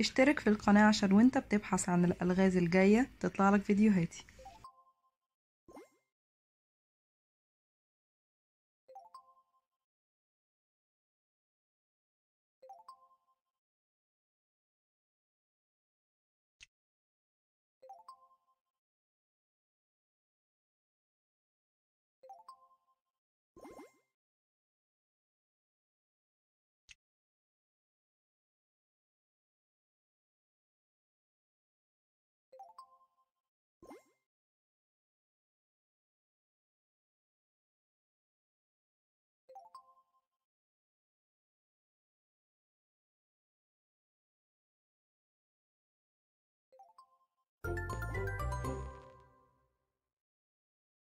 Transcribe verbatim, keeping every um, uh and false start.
اشترك في القناة عشان وانت بتبحث عن الألغاز الجاية تطلع لك فيديوهاتي.